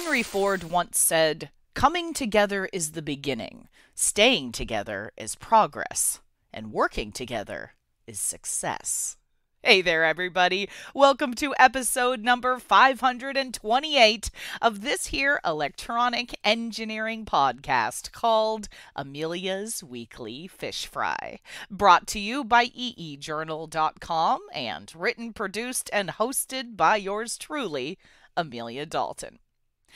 Henry Ford once said, "Coming together is the beginning, staying together is progress, and working together is success." Hey there, everybody. Welcome to episode number 528 of this here electronic engineering podcast called Amelia's Weekly Fish Fry, brought to you by eejournal.com and written, produced, and hosted by yours truly, Amelia Dalton.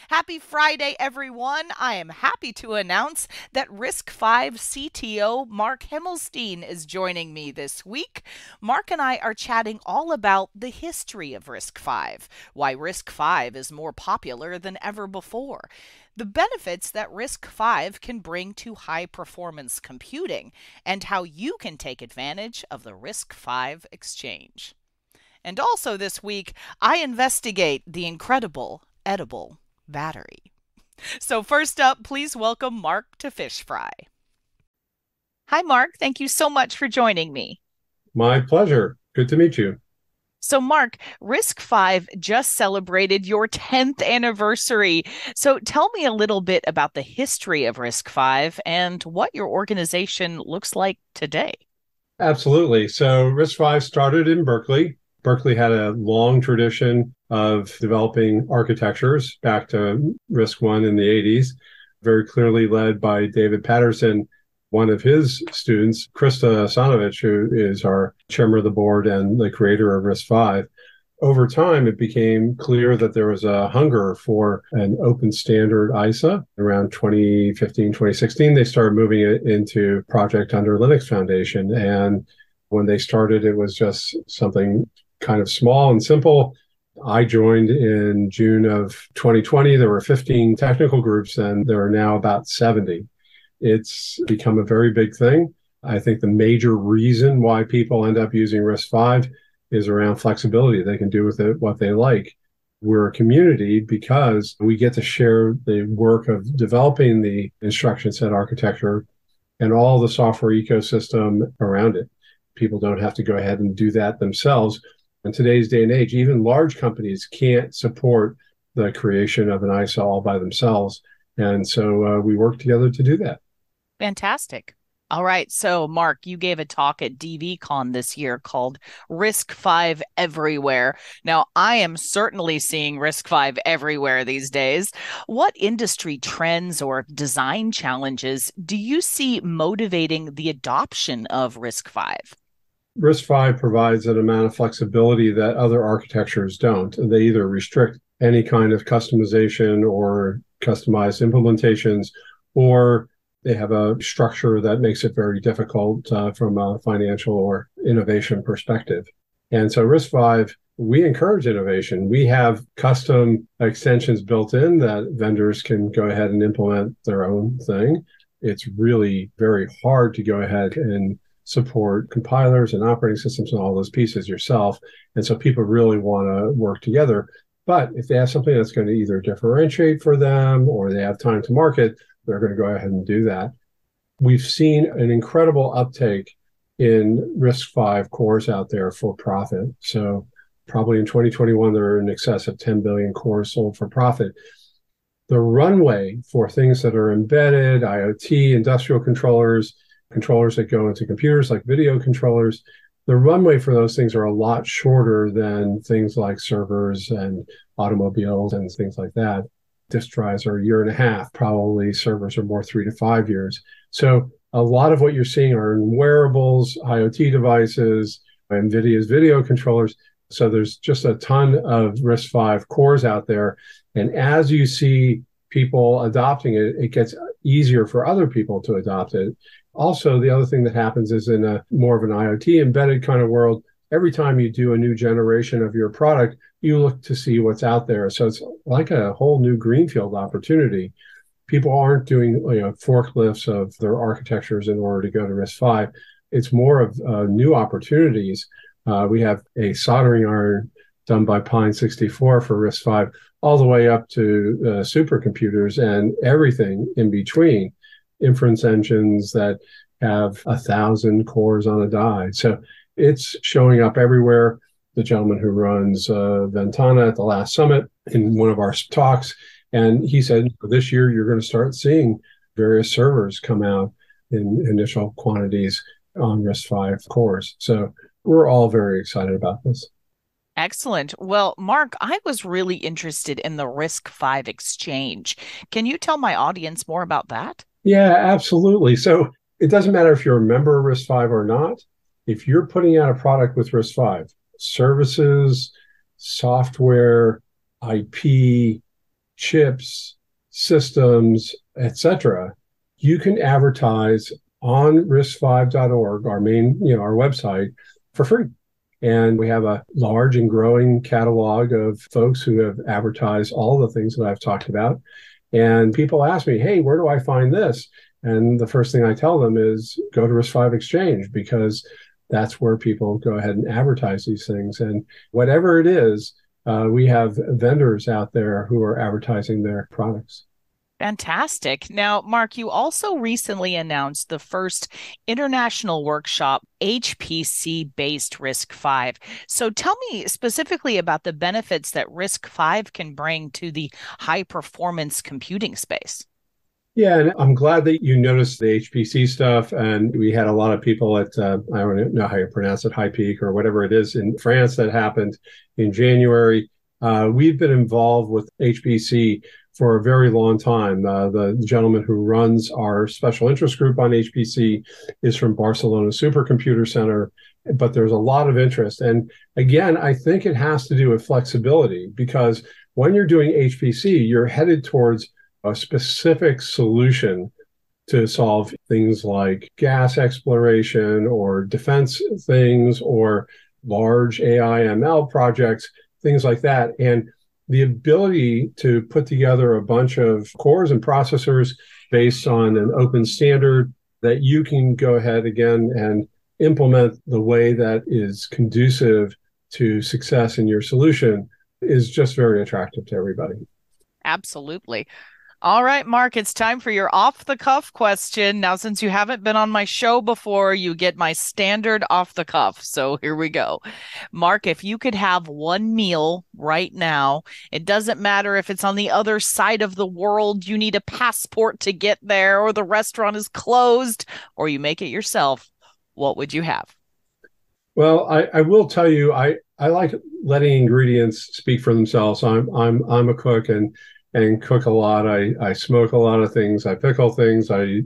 Happy Friday, everyone. I am happy to announce that RISC-V CTO Mark Himelstein is joining me this week. Mark and I are chatting all about the history of RISC-V, why RISC-V is more popular than ever before, the benefits that RISC-V can bring to high-performance computing, and how you can take advantage of the RISC-V exchange. And also this week, I investigate the incredible edible battery. So first up, please welcome Mark to Fish Fry. Hi, Mark. Thank you so much for joining me. My pleasure. Good to meet you. So Mark, RISC-V just celebrated your 10th anniversary. So tell me a little bit about the history of RISC-V and what your organization looks like today. Absolutely. So RISC-V started in Berkeley. Berkeley had a long tradition of developing architectures back to RISC-I in the 80s, very clearly led by David Patterson, one of his students, Krista Asanovic, who is our chairman of the board and the creator of RISC-V. Over time, it became clear that there was a hunger for an open standard ISA. Around 2015, 2016, they started moving it into project under Linux Foundation. And when they started, it was just something kind of small and simple. I joined in June of 2020. There were 15 technical groups, and there are now about 70. It's become a very big thing. I think the major reason why people end up using RISC-V is around flexibility. They can do with it what they like. We're a community because we get to share the work of developing the instruction set architecture and all the software ecosystem around it. People don't have to go ahead and do that themselves. In today's day and age, even large companies can't support the creation of an ISA all by themselves. And so we work together to do that. Fantastic. All right. So, Mark, you gave a talk at DVCon this year called RISC-V Everywhere. Now, I am certainly seeing RISC-V everywhere these days. What industry trends or design challenges do you see motivating the adoption of RISC-V? RISC-V provides an amount of flexibility that other architectures don't. They either restrict any kind of customization or customized implementations, or they have a structure that makes it very difficult from a financial or innovation perspective. And so RISC-V, we encourage innovation. We have custom extensions built in that vendors can go ahead and implement their own thing. It's really very hard to go ahead and support compilers and operating systems and all those pieces yourself. And so people really want to work together. But if they have something that's going to either differentiate for them or they have time to market, they're going to go ahead and do that. We've seen an incredible uptake in RISC-V cores out there for profit. So probably in 2021, there are in excess of 10 billion cores sold for profit. The runway for things that are embedded, IoT, industrial controllers that go into computers like video controllers, the runway for those things are a lot shorter than things like servers and automobiles and things like that. Disk drives are a year and a half, probably servers are more 3 to 5 years. So a lot of what you're seeing are in wearables, IoT devices, NVIDIA's video controllers. So there's just a ton of RISC-V cores out there. And as you see people adopting it, it gets easier for other people to adopt it. Also, the other thing that happens is in a more of an IoT embedded kind of world, every time you do a new generation of your product, you look to see what's out there. So it's like a whole new greenfield opportunity. People aren't doing forklifts of their architectures in order to go to RISC-V. It's more of new opportunities. We have a soldering iron done by Pine64 for RISC-V all the way up to supercomputers and everything in between. Inference engines that have 1,000 cores on a die. So it's showing up everywhere. The gentleman who runs Ventana at the last summit in one of our talks, And he said, this year, you're going to start seeing various servers come out in initial quantities on RISC-V cores. So we're all very excited about this. Excellent. Well, Mark, I was really interested in the RISC-V exchange. Can you tell my audience more about that? Yeah, absolutely. So it doesn't matter if you're a member of RISC-V or not. If you're putting out a product with RISC-V, services, software, IP, chips, systems, etc., you can advertise on RISC-V.org, our main, our website, for free. And we have a large and growing catalog of folks who have advertised all the things that I've talked about. And people ask me, hey, where do I find this? And the first thing I tell them is go to RISC-V Exchange, because that's where people go ahead and advertise these things. And whatever it is, we have vendors out there who are advertising their products. Fantastic. Now, Mark, you also recently announced the first international workshop, HPC-based RISC-V. So tell me specifically about the benefits that RISC-V can bring to the high-performance computing space. Yeah, and I'm glad that you noticed the HPC stuff. And we had a lot of people at, I don't know how you pronounce it, High Peak or whatever it is in France that happened in January. We've been involved with HPC for a very long time. The gentleman who runs our special interest group on HPC is from Barcelona Supercomputer Center, but there's a lot of interest. And again, I think it has to do with flexibility, because when you're doing HPC, you're headed towards a specific solution to solve things like gas exploration or defense things or large AI ML projects, things like that. And the ability to put together a bunch of cores and processors based on an open standard that you can go ahead again and implement the way that is conducive to success in your solution is just very attractive to everybody. Absolutely. All right, Mark, it's time for your off-the-cuff question. Now, since you haven't been on my show before, you get my standard off-the-cuff. So here we go. Mark, if you could have one meal right now, it doesn't matter if it's on the other side of the world, you need a passport to get there, or the restaurant is closed, or you make it yourself, what would you have? Well, I will tell you, I like letting ingredients speak for themselves. I'm a cook and cook a lot. I smoke a lot of things. I pickle things. I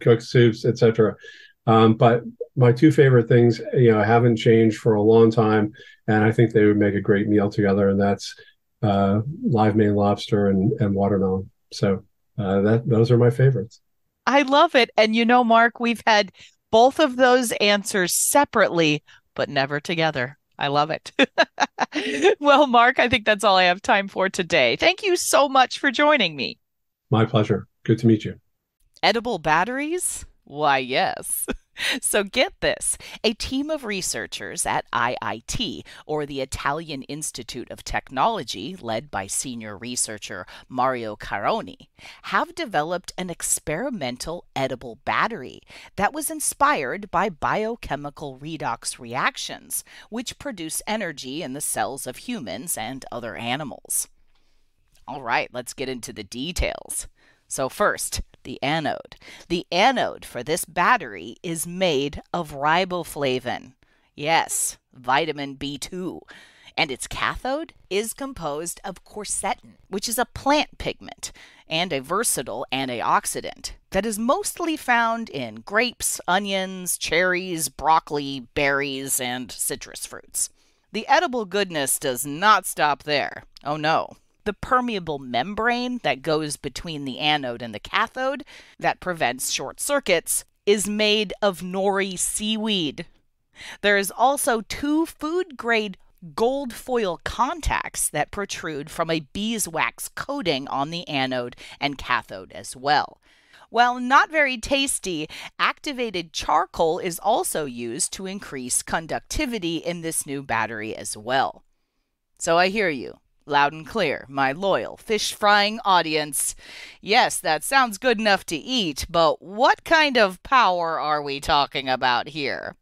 cook soups, etc. But my two favorite things, haven't changed for a long time, and I think they would make a great meal together. And that's live Maine lobster and watermelon. So those are my favorites. I love it. And Mark, we've had both of those answers separately, but never together. I love it. Well, Mark, I think that's all I have time for today. Thank you so much for joining me. My pleasure. Good to meet you. Edible batteries? Why, yes. So get this, a team of researchers at IIT, or the Italian Institute of Technology, led by senior researcher Mario Caroni, have developed an experimental edible battery that was inspired by biochemical redox reactions, which produce energy in the cells of humans and other animals. All right, let's get into the details. So first, the anode. The anode for this battery is made of riboflavin. Yes, vitamin B2. And its cathode is composed of quercetin, which is a plant pigment and a versatile antioxidant that is mostly found in grapes, onions, cherries, broccoli, berries, and citrus fruits. The edible goodness does not stop there. Oh no. The permeable membrane that goes between the anode and the cathode that prevents short circuits is made of nori seaweed. There is also 2 food-grade gold foil contacts that protrude from a beeswax coating on the anode and cathode as well. While not very tasty, activated charcoal is also used to increase conductivity in this new battery as well. So I hear you. Loud and clear, my loyal fish-frying audience. Yes, that sounds good enough to eat, but what kind of power are we talking about here?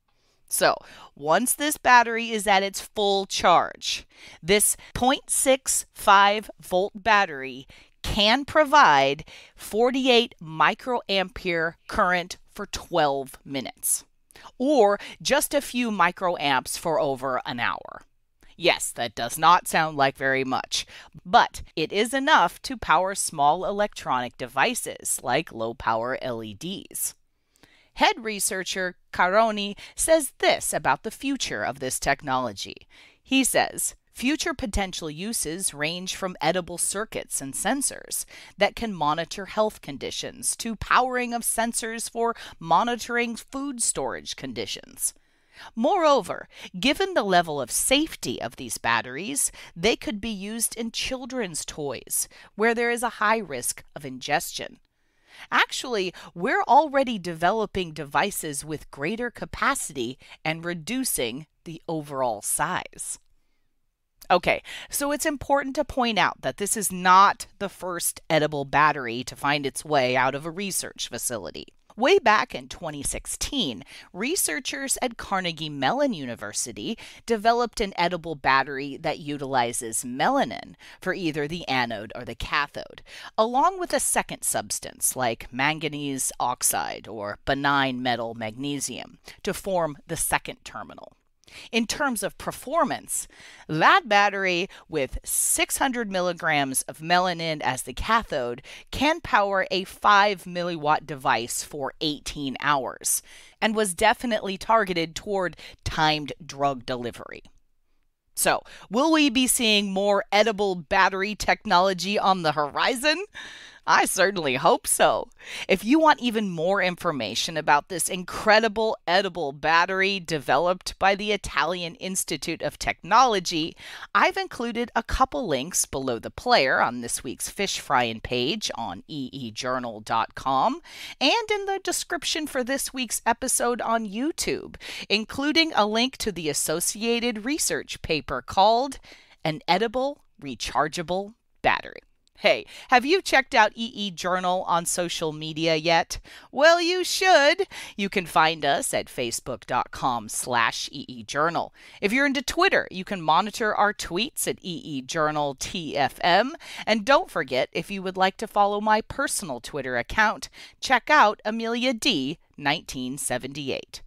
So, once this battery is at its full charge, this 0.65-volt battery can provide 48 microampere current for 12 minutes, or just a few microamps for over an hour. Yes, that does not sound like very much, but it is enough to power small electronic devices like low-power LEDs. Head researcher Caroni says this about the future of this technology. He says, future potential uses range from edible circuits and sensors that can monitor health conditions to powering of sensors for monitoring food storage conditions. Moreover, given the level of safety of these batteries, they could be used in children's toys, where there is a high risk of ingestion. Actually, we're already developing devices with greater capacity and reducing the overall size. Okay, so it's important to point out that this is not the first edible battery to find its way out of a research facility. Way back in 2016, researchers at Carnegie Mellon University developed an edible battery that utilizes melanin for either the anode or the cathode, along with a second substance like manganese oxide or benign metal magnesium to form the second terminal. In terms of performance, that battery with 600 milligrams of melanin as the cathode can power a 5 milliwatt device for 18 hours and was definitely targeted toward timed drug delivery. So, will we be seeing more edible battery technology on the horizon? I certainly hope so. If you want even more information about this incredible edible battery developed by the Italian Institute of Technology, I've included a couple links below the player on this week's Fish Fry page on eejournal.com and in the description for this week's episode on YouTube, including a link to the associated research paper called An Edible Rechargeable Battery. Hey, have you checked out EE Journal on social media yet? Well, you should. You can find us at facebook.com/EE Journal. If you're into Twitter, you can monitor our tweets at EE Journal TFM. And don't forget, if you would like to follow my personal Twitter account, check out Amelia D 1978.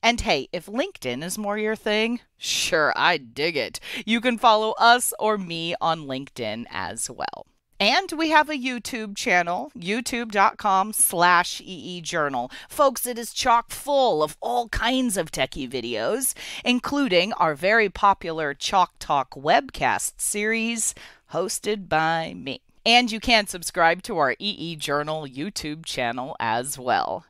And hey, if LinkedIn is more your thing, sure, I dig it. You can follow us or me on LinkedIn as well. And we have a YouTube channel, youtube.com/EE Journal. Folks, it is chock full of all kinds of techie videos, including our very popular Chalk Talk webcast series hosted by me. And you can subscribe to our EE Journal YouTube channel as well.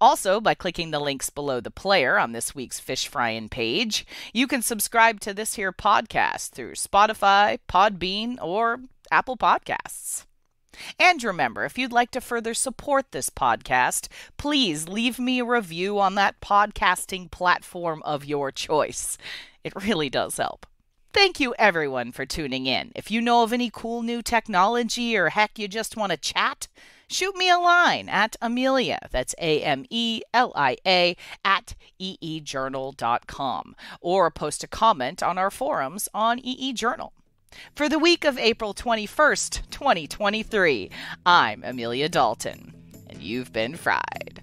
Also, by clicking the links below the player on this week's Fish Fryin' page, you can subscribe to this here podcast through Spotify, Podbean, or Apple Podcasts. And remember, if you'd like to further support this podcast, please leave me a review on that podcasting platform of your choice. It really does help. Thank you everyone for tuning in. If you know of any cool new technology or heck you just want to chat, shoot me a line at Amelia, that's AMELIA, at eejournal.com, or post a comment on our forums on EE Journal. For the week of April 21st, 2023, I'm Amelia Dalton, and you've been fried.